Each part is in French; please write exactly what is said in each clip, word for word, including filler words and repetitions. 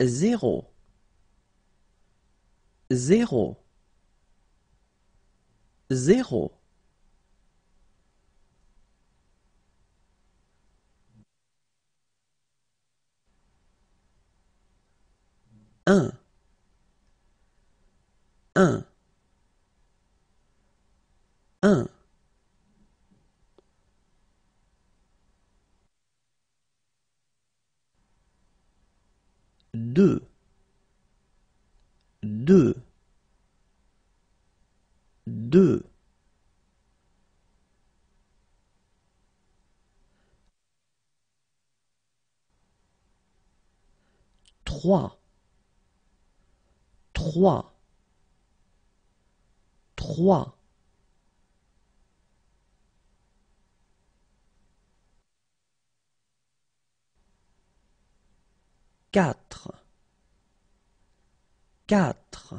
zéro, zéro, zéro. Un, un, un. Deux, deux, deux. Trois, trois, trois. Quatre, quatre,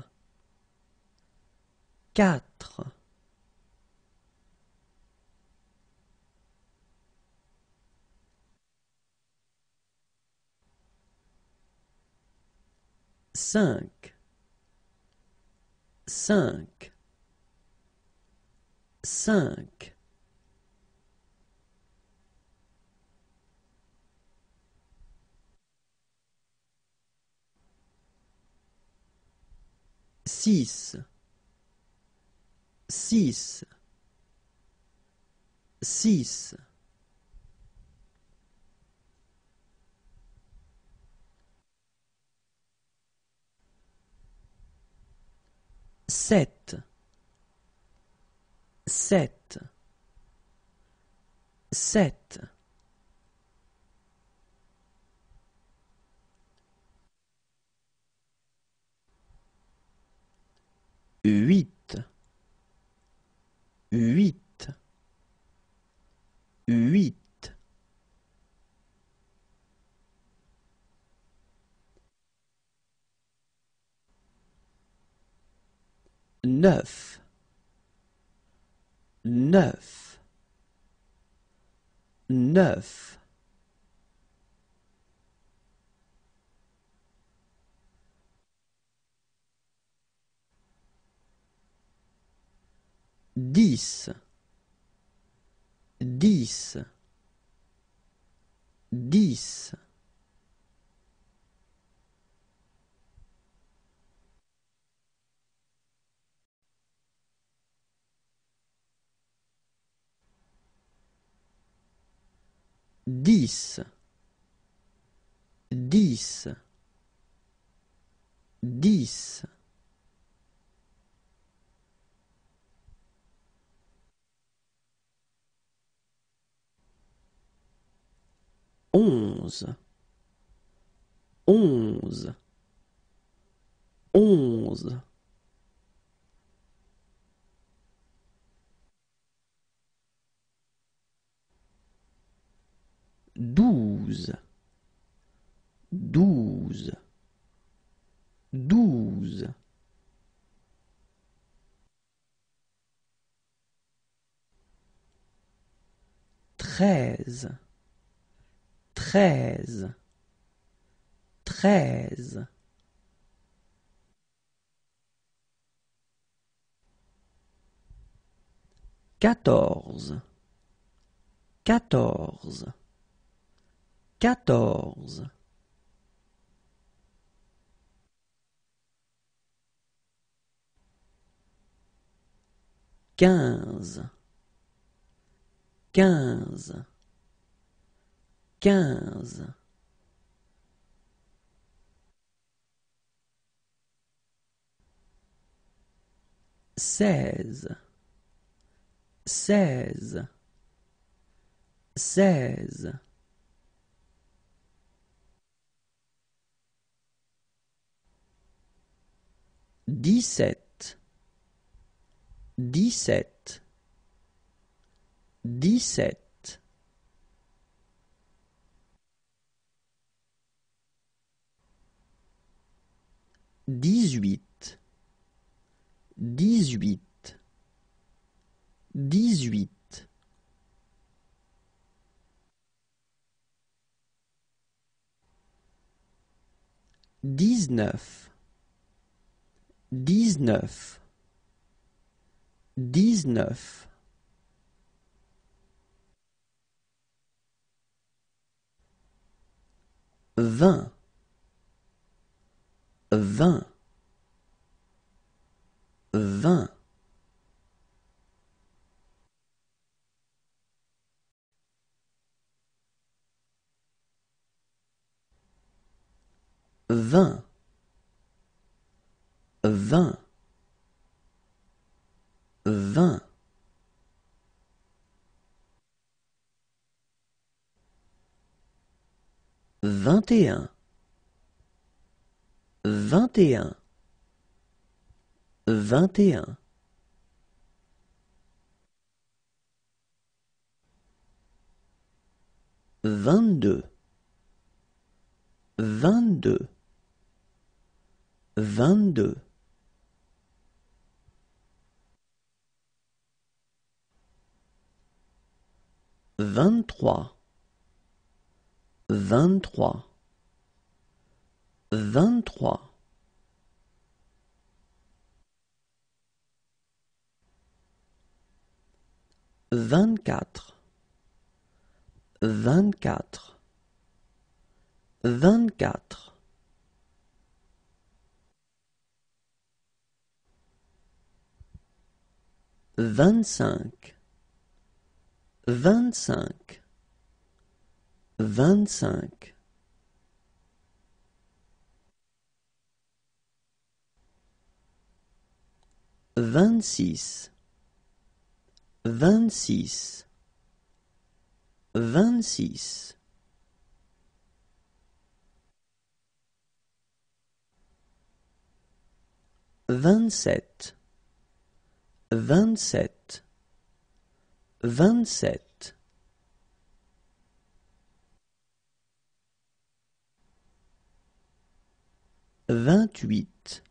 quatre. Cinq, cinq, cinq. Six, six, six. Sept, sept, sept. Huit, huit, huit. Neuf, neuf, neuf. Dix, dix, dix. Dix, dix, dix. Onze, onze, onze. Douze, douze, douze. Treize, treize, treize. Quatorze, quatorze, quatorze. Quinze, quinze, quinze. Seize, seize, seize. Dix-sept, dix-sept, dix-sept. Dix-huit, dix-huit, dix-huit. dix-neuf, dix-neuf, dix-neuf. Vingt, vingt, vingt. Vingt, vingt, vingt. Vingt et un, vingt et un, vingt et un. Vingt-deux, vingt-deux, vingt-deux. Vingt-trois, vingt-trois, vingt-trois. Vingt-quatre, vingt-quatre, vingt-quatre. Vingt-cinq, vingt-cinq, vingt-cinq. Vingt-six, vingt-six, vingt-six. Vingt-sept, vingt-sept, vingt-sept. Vingt-huit,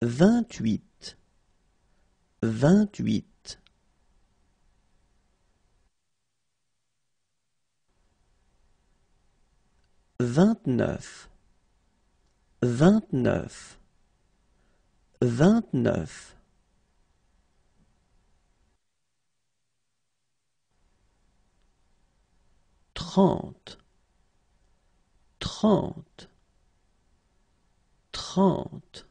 vingt-huit, vingt-huit. Vingt-neuf, vingt-neuf, vingt-neuf. Trente, trente, trente.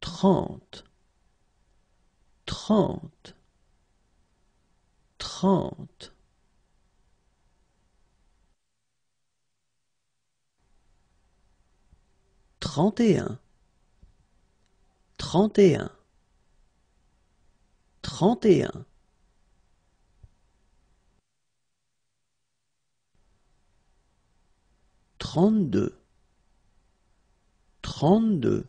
Trente, trente, trente. Trente et un, trente et un, trente et un. Trente-deux, trente-deux,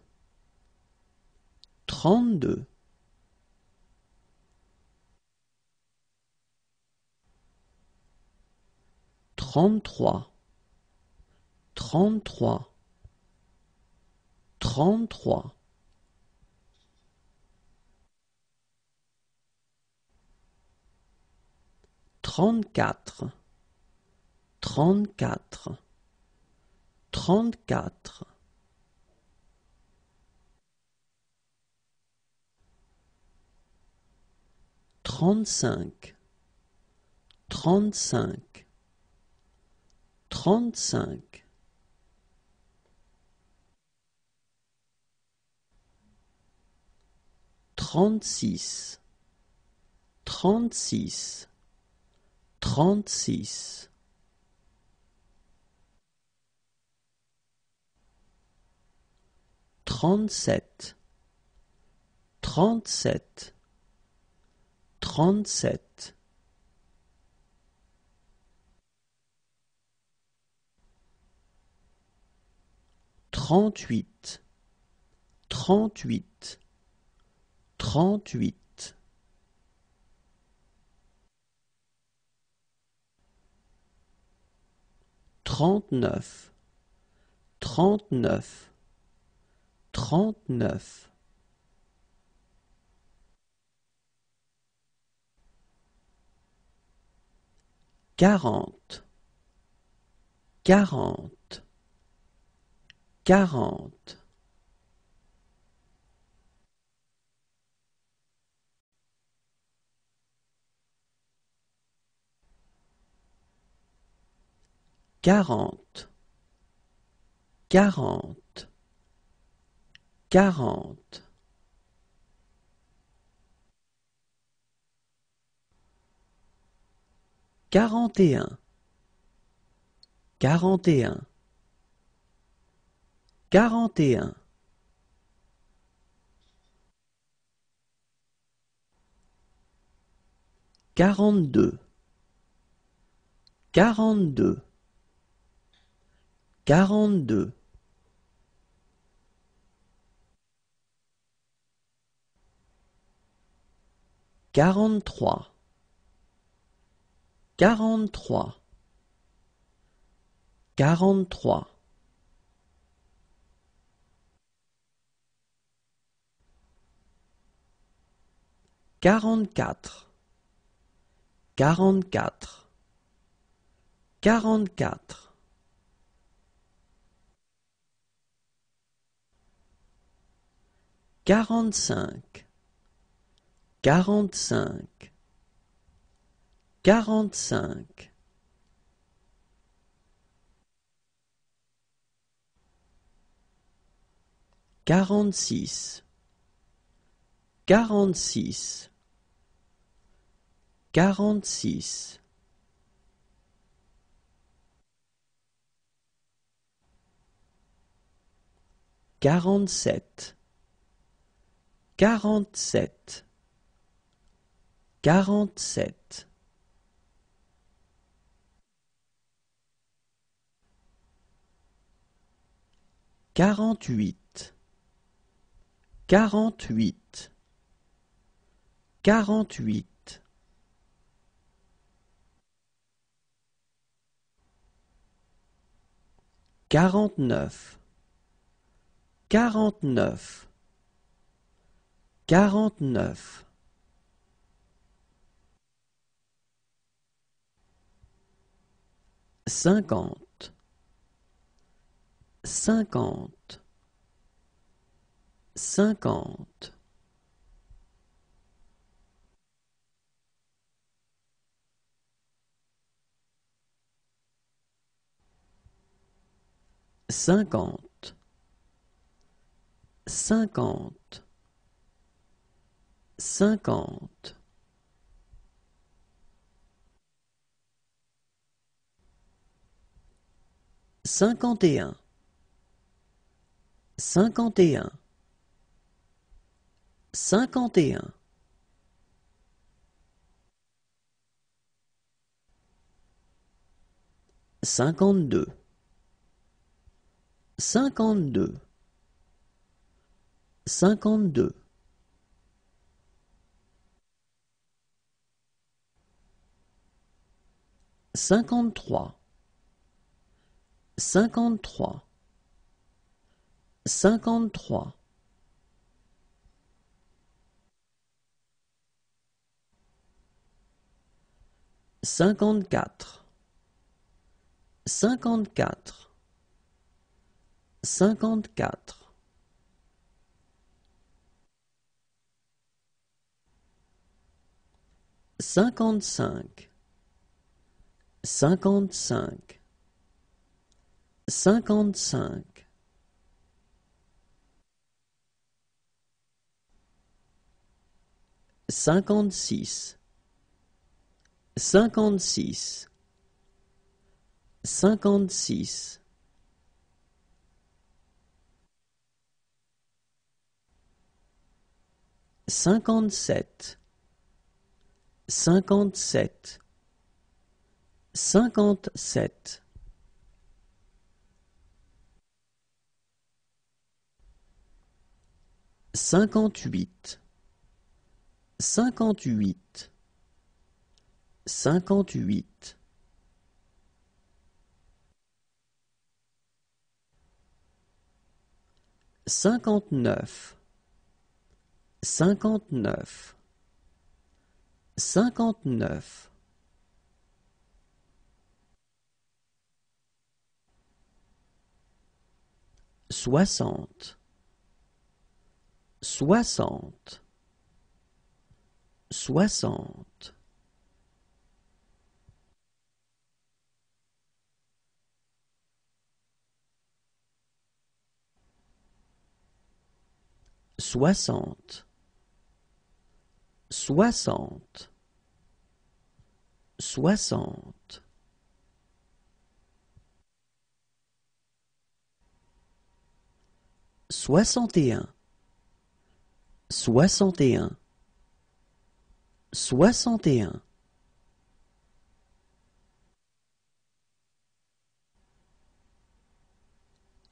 trente-deux. Trente-trois, trente-trois, trente-trois. Trente-quatre, trente-quatre, trente-quatre. Trente-cinq, trente-cinq, trente-cinq. Trente-six, trente-six, trente-six. Trente-sept, trente-sept, trente-sept. Trente-huit, trente-huit, trente-huit. Trente-neuf, trente-neuf, trente-neuf. quarante, quarante, quarante. Quarante, quarante, quarante. Quarante et un, quarante et un, quarante et un. Quarante-deux, quarante-deux, quarante-deux. Quarante-trois, quarante-trois, quarante-trois. Quarante-quatre, quarante-quatre, quarante-quatre. Quarante-cinq, quarante-cinq, quarante-cinq. Quarante-six, quarante-six, quarante-six. Quarante-sept, quarante-sept, quarante-sept. Quarante-huit, quarante-huit, quarante-huit. Quarante-neuf, quarante-neuf, quarante-neuf. Cinquante, cinquante, cinquante. Cinquante, cinquante, cinquante. Cinquante et un, cinquante et un, cinquante et un. Cinquante-deux, cinquante-deux, cinquante-deux. Cinquante-trois, cinquante-trois, cinquante-trois. Cinquante-quatre, cinquante-quatre, cinquante-quatre. Cinquante-cinq, cinquante-cinq, cinquante-cinq. Cinquante-six, cinquante-six, cinquante-six. Cinquante-sept, cinquante-sept, cinquante-sept. Cinquante-huit, cinquante-huit, cinquante-huit. Cinquante-neuf, cinquante-neuf, cinquante-neuf. soixante, soixante, soixante. Soixante, soixante, soixante. Soixante et un, soixante et un, soixante et un.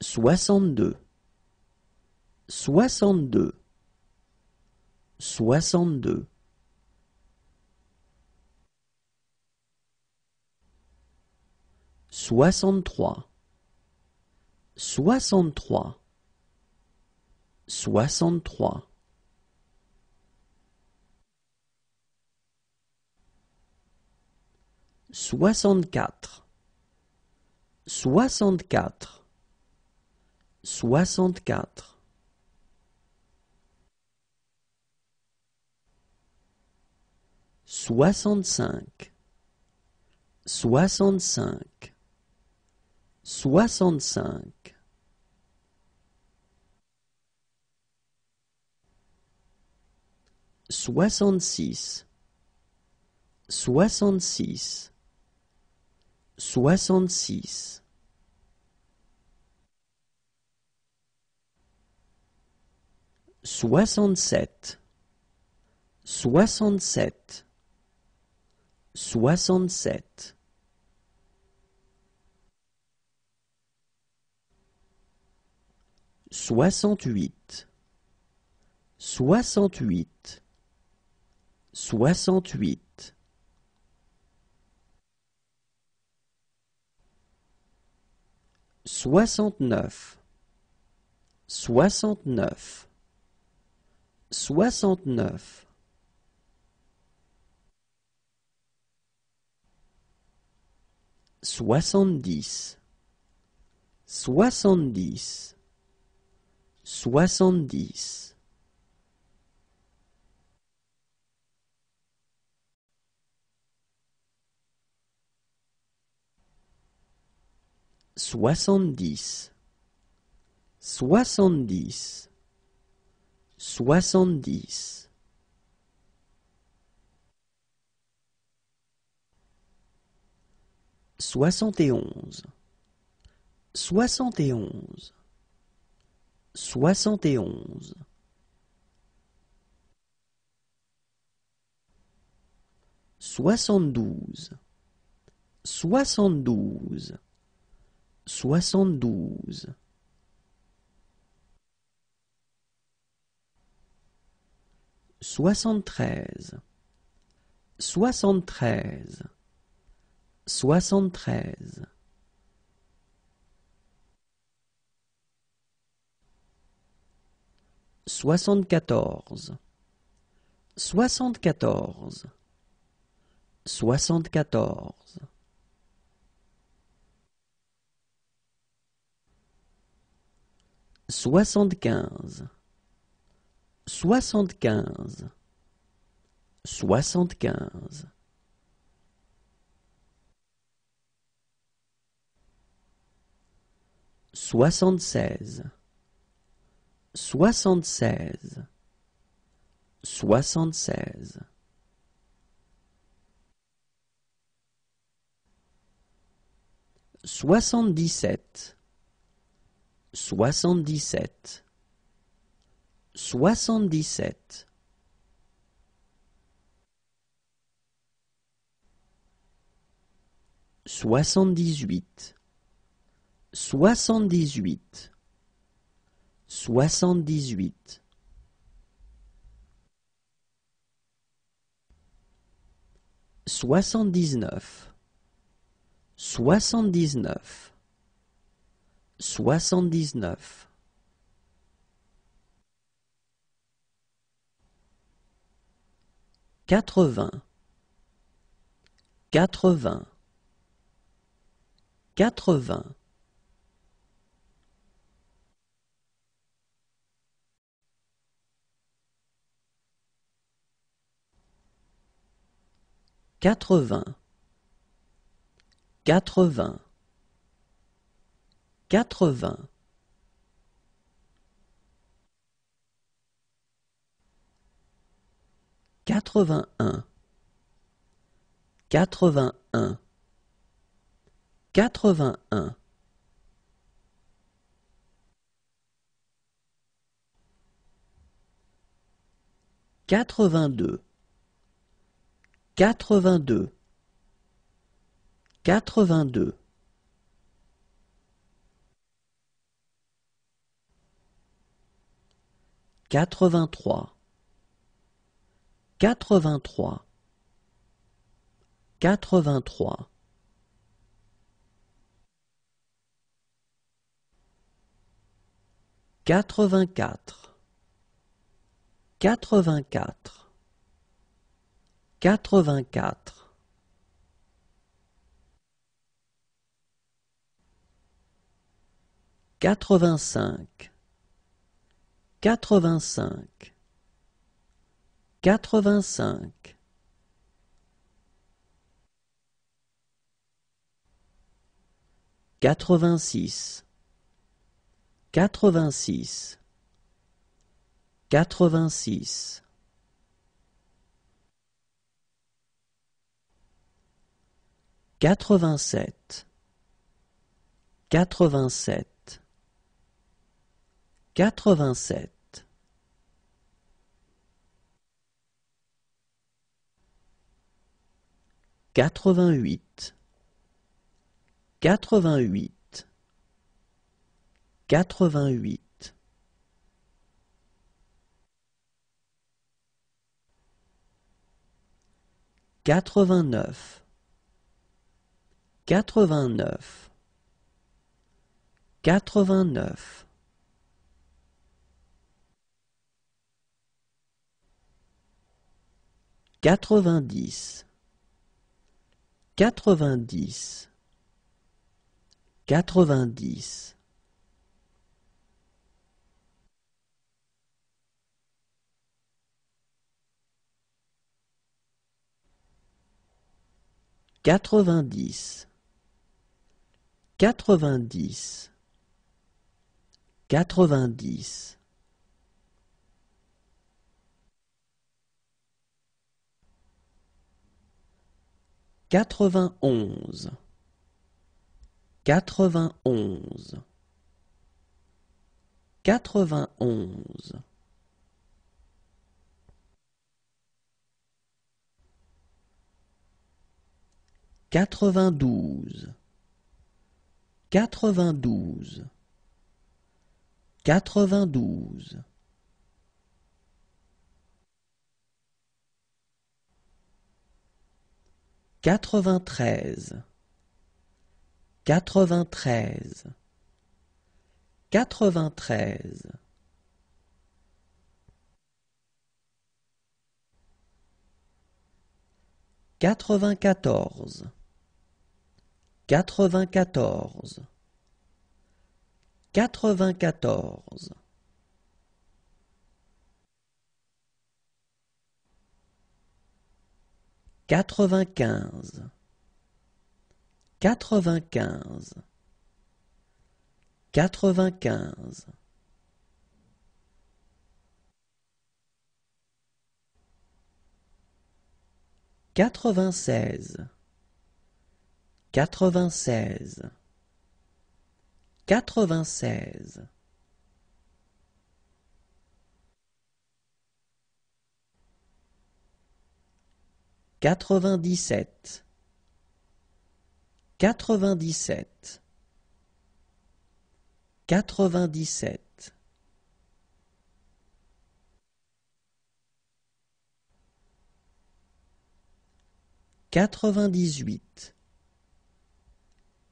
Soixante-deux, soixante-deux, soixante-deux. Soixante-trois, soixante-trois, soixante-trois. Soixante-quatre, soixante-quatre, soixante-quatre. Soixante-cinq, soixante-cinq, soixante-cinq. Soixante-six, soixante-six, soixante-six. Soixante-sept, soixante-sept, soixante-sept. Soixante-huit, soixante-huit, soixante-huit. Soixante-neuf, soixante-neuf, soixante-neuf. Soixante-dix, soixante-dix, soixante-dix. Soixante-dix, soixante-dix, soixante-dix. Soixante et onze, soixante et onze, soixante et onze. Soixante-douze, soixante-douze, soixante-douze. Soixante-treize, soixante-treize, soixante-treize. Soixante-quatorze, soixante-quatorze, soixante-quatorze. Soixante-quinze, soixante-quinze, soixante-quinze. Soixante-seize, soixante-seize, soixante-seize. Soixante-dix-sept, soixante-dix-sept, soixante-dix-sept. Soixante-dix-huit, soixante-dix-huit, soixante-dix-huit. Soixante-dix-neuf, soixante-dix-neuf, soixante-dix-neuf. Quatre-vingts, quatre-vingts, quatre-vingts. quatre-vingts, quatre-vingts, quatre-vingts, quatre-vingt-un, quatre-vingt-un, quatre-vingt-un, quatre-vingt-deux, quatre-vingt-deux, quatre-vingt-deux, quatre-vingt-trois, quatre-vingt-trois, quatre-vingt-trois, quatre-vingt-quatre, quatre-vingt-quatre, quatre-vingt-quatre, quatre-vingt-cinq, quatre-vingt-cinq, quatre-vingt-cinq, quatre-vingt-six, quatre-vingt-six, quatre-vingt-six, quatre-vingt-sept, quatre-vingt-sept, quatre-vingt-sept, quatre-vingt-huit, quatre-vingt-huit, quatre-vingt-huit, quatre-vingt-neuf, quatre-vingt-neuf, quatre-vingt-neuf, quatre-vingt-dix, quatre-vingt-dix, quatre-vingt-dix, quatre-vingt-dix, quatre-vingt-dix, quatre-vingt-dix, quatre-vingt-onze, quatre-vingt-onze, quatre-vingt-onze, quatre-vingt-douze, quatre-vingt-douze, quatre-vingt-douze, quatre-vingt-treize, quatre-vingt-treize, quatre-vingt-treize, quatre-vingt-quatorze, quatre-vingt-quatorze, quatre-vingt-quatorze, quatre-vingt-quinze, quatre-vingt-quinze, quatre-vingt-quinze, quatre-vingt-seize, quatre-vingt-seize, quatre-vingt-seize, quatre-vingt-dix-sept, quatre-vingt-dix-sept, quatre-vingt-dix-sept, quatre-vingt-dix-huit,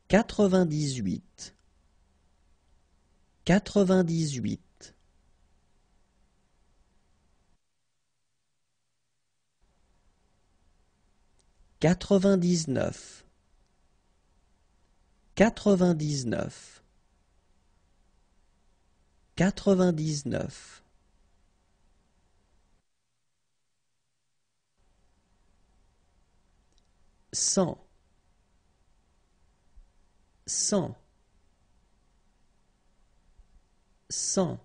quatre-vingt-dix-huit, quatre-vingt-dix-huit, quatre-vingt-dix-neuf, quatre-vingt-dix-neuf, quatre-vingt-dix-neuf, cent, cent, cent.